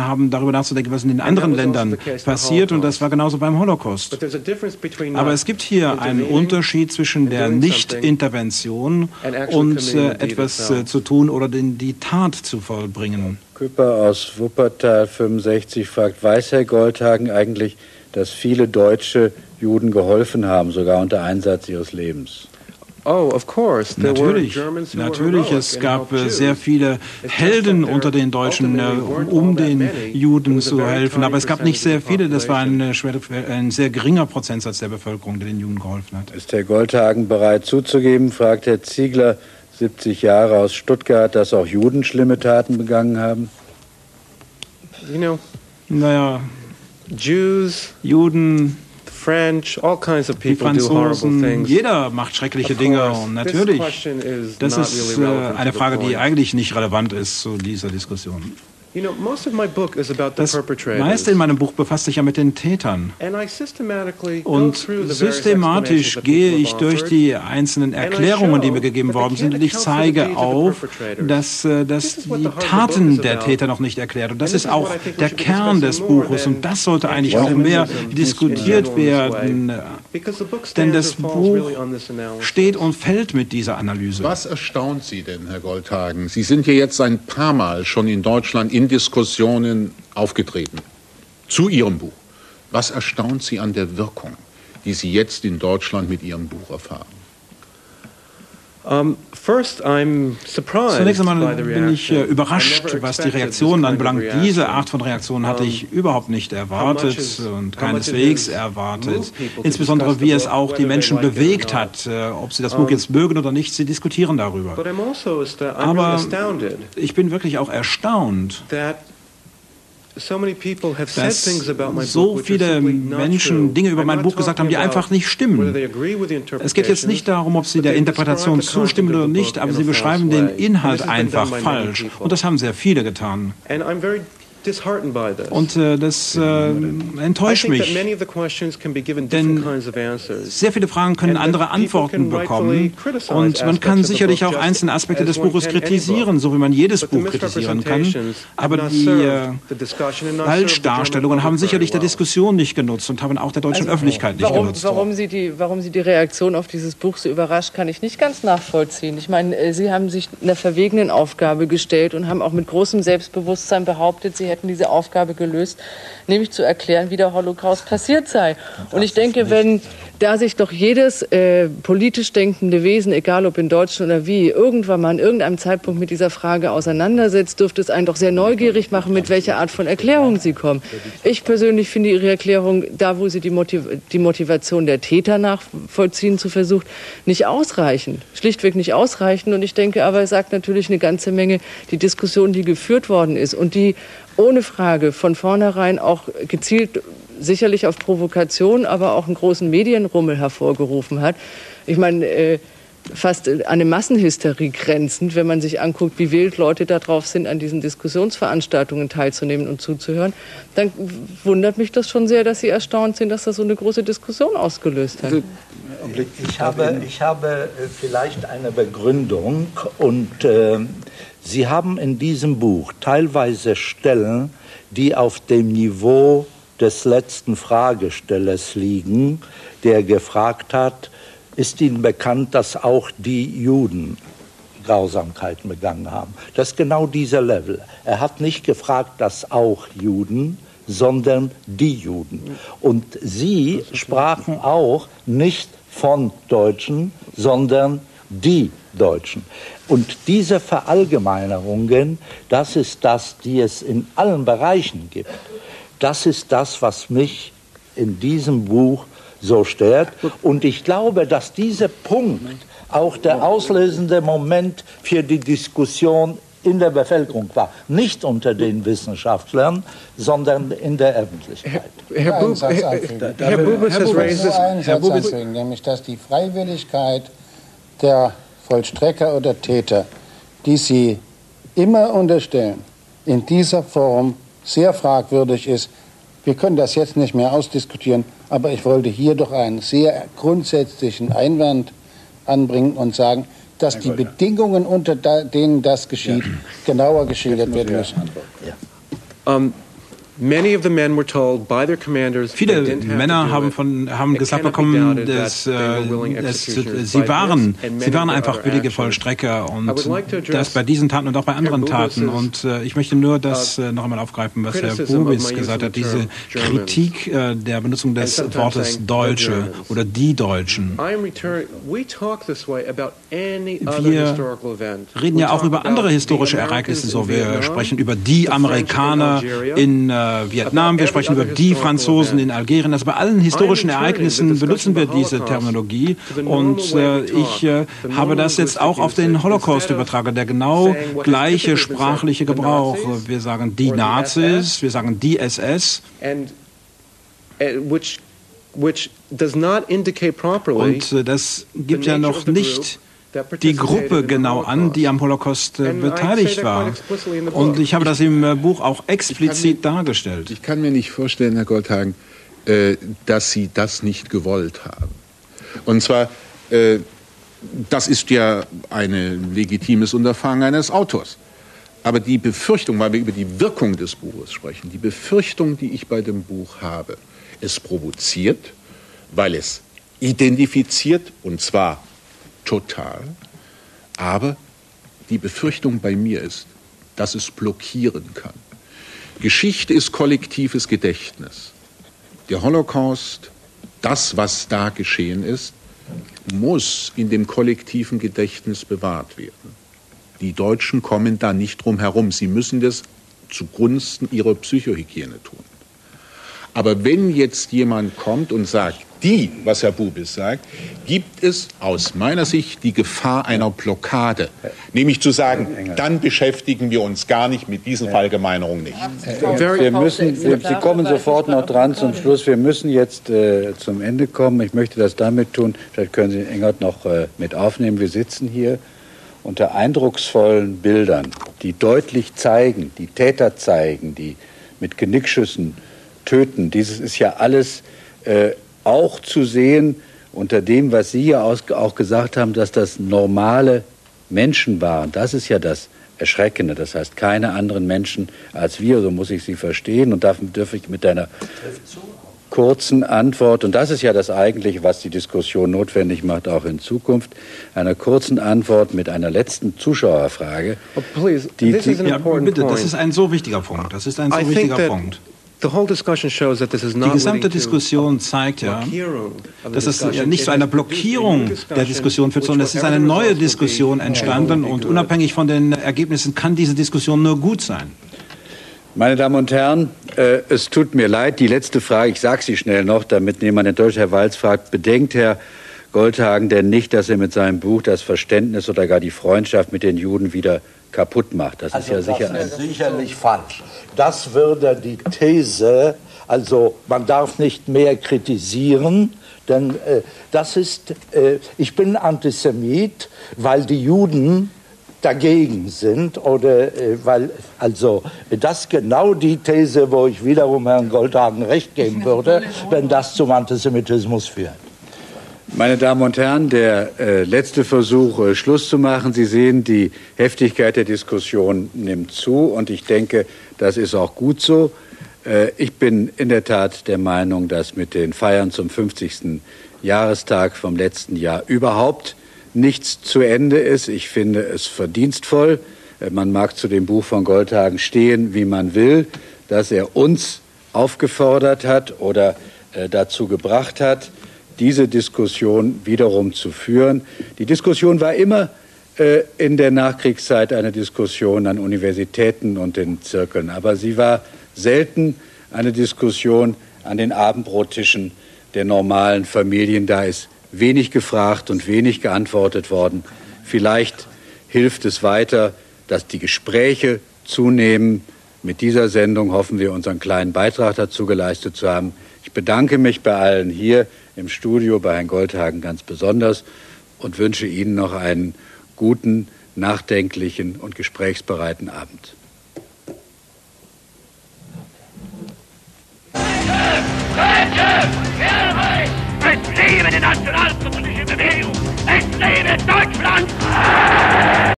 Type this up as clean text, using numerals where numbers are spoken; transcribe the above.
haben, darüber nachzudenken, was in den anderen Ländern passiert. Und das war genauso beim Holocaust. Aber es gibt hier einen Unterschied zwischen der Nicht-Intervention und etwas zu tun oder die Tat zu vollbringen. Küpper aus Wuppertal 65 fragt, weiß Herr Goldhagen eigentlich, dass viele deutsche Juden geholfen haben, sogar unter Einsatz ihres Lebens? Oh, of course. Natürlich, es gab sehr viele Helden unter den Deutschen, um den Juden zu helfen, aber es gab nicht sehr viele. Das war ein sehr geringer Prozentsatz der Bevölkerung, der den Juden geholfen hat. Ist Herr Goldhagen bereit zuzugeben, fragt Herr Ziegler, 70 Jahre aus Stuttgart, dass auch Juden schlimme Taten begangen haben? Naja, Juden... Die Franzosen, jeder macht schreckliche Dinge. Und natürlich, das ist eine Frage, die eigentlich nicht relevant ist zu dieser Diskussion. Das meiste in meinem Buch befasst sich ja mit den Tätern. Und systematisch gehe ich durch die einzelnen Erklärungen, die mir gegeben worden sind, und ich zeige auf, dass die Taten der Täter noch nicht erklärt. Und das ist auch der Kern des Buches. Und das sollte eigentlich auch mehr diskutiert werden. Denn das Buch steht und fällt mit dieser Analyse. Was erstaunt Sie denn, Herr Goldhagen? Sie sind ja jetzt ein paar Mal schon in Deutschland in Diskussionen aufgetreten zu Ihrem Buch. Was erstaunt Sie an der Wirkung, die Sie jetzt in Deutschland mit Ihrem Buch erfahren? Zunächst einmal bin ich überrascht, was die Reaktionen anbelangt. Diese Art von Reaktion hatte ich überhaupt nicht erwartet und keineswegs erwartet. Insbesondere, wie es auch die Menschen bewegt hat, ob sie das Buch jetzt mögen oder nicht, sie diskutieren darüber. Aber ich bin wirklich auch erstaunt, dass so viele Menschen Dinge über mein Buch gesagt haben, die einfach nicht stimmen. Es geht jetzt nicht darum, ob sie der Interpretation zustimmen oder nicht, aber sie beschreiben den Inhalt einfach falsch. Und das haben sehr viele getan. Und das enttäuscht mich, denn sehr viele Fragen können andere Antworten bekommen und man kann sicherlich auch einzelne Aspekte des Buches kritisieren, so wie man jedes Buch kritisieren kann, aber die Falschdarstellungen haben sicherlich der Diskussion nicht genutzt und haben auch der deutschen Öffentlichkeit nicht genutzt. Warum Sie die Reaktion auf dieses Buch so überrascht, kann ich nicht ganz nachvollziehen. Ich meine, Sie haben sich einer verwegenen Aufgabe gestellt und haben auch mit großem Selbstbewusstsein behauptet, Sie hätten diese Aufgabe gelöst, nämlich zu erklären, wie der Holocaust passiert sei. Und ich denke, wenn da sich doch jedes politisch denkende Wesen, egal ob in Deutschland oder wie, irgendwann mal an irgendeinem Zeitpunkt mit dieser Frage auseinandersetzt, dürfte es einen doch sehr neugierig machen, mit welcher Art von Erklärung Sie kommen. Ich persönlich finde Ihre Erklärung, da wo Sie die Motivation der Täter nachvollziehen zu versucht, nicht ausreichend. Schlichtweg nicht ausreichend. Und ich denke aber, es sagt natürlich eine ganze Menge, die Diskussion, die geführt worden ist und die ohne Frage von vornherein auch gezielt sicherlich auf Provokation, aber auch einen großen Medienrummel hervorgerufen hat. Ich meine, fast an eine Massenhysterie grenzend, wenn man sich anguckt, wie wild Leute da drauf sind, an diesen Diskussionsveranstaltungen teilzunehmen und zuzuhören, dann wundert mich das schon sehr, dass Sie erstaunt sind, dass das so eine große Diskussion ausgelöst hat. Ich habe vielleicht eine Begründung und Sie haben in diesem Buch teilweise Stellen, die auf dem Niveau des letzten Fragestellers liegen, der gefragt hat, ist Ihnen bekannt, dass auch die Juden Grausamkeiten begangen haben? Das ist genau dieser Level. Er hat nicht gefragt, dass auch Juden, sondern die Juden. Und Sie sprachen auch nicht von Deutschen, sondern die Deutschen. Und diese Verallgemeinerungen, das ist das, die es in allen Bereichen gibt. Das ist das, was mich in diesem Buch so stört. Und ich glaube, dass dieser Punkt auch der auslösende Moment für die Diskussion in der Bevölkerung war. Nicht unter den Wissenschaftlern, sondern in der Öffentlichkeit. Herr Bubis, nämlich, dass die Freiwilligkeit der Vollstrecker oder Täter, die Sie immer unterstellen, in dieser Form sehr fragwürdig ist. Wir können das jetzt nicht mehr ausdiskutieren, aber ich wollte hier doch einen sehr grundsätzlichen Einwand anbringen und sagen, dass die Bedingungen, unter denen das geschieht, genauer geschildert werden müssen. Viele Männer haben gesagt bekommen, dass sie waren einfach willige Vollstrecker, und das bei diesen Taten und auch bei anderen Taten. Und ich möchte nur das noch einmal aufgreifen, was Herr Bubis gesagt hat, diese Kritik der Benutzung des Wortes Deutsche oder die Deutschen. Wir reden ja auch über andere historische Ereignisse, so wir sprechen über die Amerikaner in Vietnam, wir sprechen über die Franzosen in Algerien. Also bei allen historischen Ereignissen benutzen wir diese Terminologie, und ich habe das jetzt auch auf den Holocaust übertragen, der genau gleiche sprachliche Gebrauch. Wir sagen die Nazis, wir sagen die SS. Und das gibt ja noch nicht die Gruppe genau an, die am Holocaust beteiligt war. Und ich habe das im Buch auch explizit dargestellt. Ich kann mir nicht vorstellen, Herr Goldhagen, dass Sie das nicht gewollt haben. Und zwar, das ist ja ein legitimes Unterfangen eines Autors. Aber die Befürchtung, weil wir über die Wirkung des Buches sprechen, die Befürchtung, die ich bei dem Buch habe, es provoziert, weil es identifiziert, und zwar total, aber die Befürchtung bei mir ist, dass es blockieren kann. Geschichte ist kollektives Gedächtnis. Der Holocaust, das, was da geschehen ist, muss in dem kollektiven Gedächtnis bewahrt werden. Die Deutschen kommen da nicht drum herum. Sie müssen das zugunsten ihrer Psychohygiene tun. Aber wenn jetzt jemand kommt und sagt, die, was Herr Bubis sagt, gibt es aus meiner Sicht die Gefahr einer Blockade. Nämlich zu sagen, dann beschäftigen wir uns gar nicht mit diesen Verallgemeinerungen nicht. Sie kommen sofort noch dran zum Schluss. Wir müssen jetzt zum Ende kommen. Ich möchte das damit tun. Vielleicht können Sie Engert noch mit aufnehmen. Wir sitzen hier unter eindrucksvollen Bildern, die deutlich zeigen, die Täter zeigen, die mit Genickschüssen töten. Dieses ist ja alles auch zu sehen unter dem, was Sie ja auch gesagt haben, dass das normale Menschen waren. Das ist ja das Erschreckende. Das heißt, keine anderen Menschen als wir, so muss ich Sie verstehen. Und davon dürfe ich mit einer kurzen Antwort, und das ist ja das eigentliche, was die Diskussion notwendig macht, auch in Zukunft, einer kurzen Antwort mit einer letzten Zuschauerfrage. Oh, please, ja, bitte, das ist ein so wichtiger Punkt. Das ist ein so wichtiger Punkt. Die gesamte Diskussion zeigt ja, dass es ja nicht zu einer Blockierung der Diskussion führt, sondern es ist eine neue Diskussion entstanden, und unabhängig von den Ergebnissen kann diese Diskussion nur gut sein. Meine Damen und Herren, es tut mir leid, die letzte Frage, ich sage sie schnell noch, damit niemand enttäuscht. Herr Walz fragt, bedenkt Herr Goldhagen denn nicht, dass er mit seinem Buch das Verständnis oder gar die Freundschaft mit den Juden wieder kaputt macht? Das ist ja sicher das ist sicherlich falsch. Das würde die These, also man darf nicht mehr kritisieren, denn das ist, ich bin Antisemit, weil die Juden dagegen sind, oder weil, also das ist genau die These, wo ich wiederum Herrn Goldhagen recht geben würde, wenn das zum Antisemitismus führt. Meine Damen und Herren, der letzte Versuch, Schluss zu machen. Sie sehen, die Heftigkeit der Diskussion nimmt zu, und ich denke, das ist auch gut so. Ich bin in der Tat der Meinung, dass mit den Feiern zum 50. Jahrestag vom letzten Jahr überhaupt nichts zu Ende ist. Ich finde es verdienstvoll. Man mag zu dem Buch von Goldhagen stehen, wie man will, dass er uns aufgefordert hat oder dazu gebracht hat, diese Diskussion wiederum zu führen. Die Diskussion war immer in der Nachkriegszeit eine Diskussion an Universitäten und den Zirkeln. Aber sie war selten eine Diskussion an den Abendbrottischen der normalen Familien. Da ist wenig gefragt und wenig geantwortet worden. Vielleicht hilft es weiter, dass die Gespräche zunehmen. Mit dieser Sendung hoffen wir, unseren kleinen Beitrag dazu geleistet zu haben. Ich bedanke mich bei allen hier im Studio, bei Herrn Goldhagen ganz besonders, und wünsche Ihnen noch einen guten, nachdenklichen und gesprächsbereiten Abend. Es lebe die nationalsozialistische Bewegung! Es lebe Deutschland!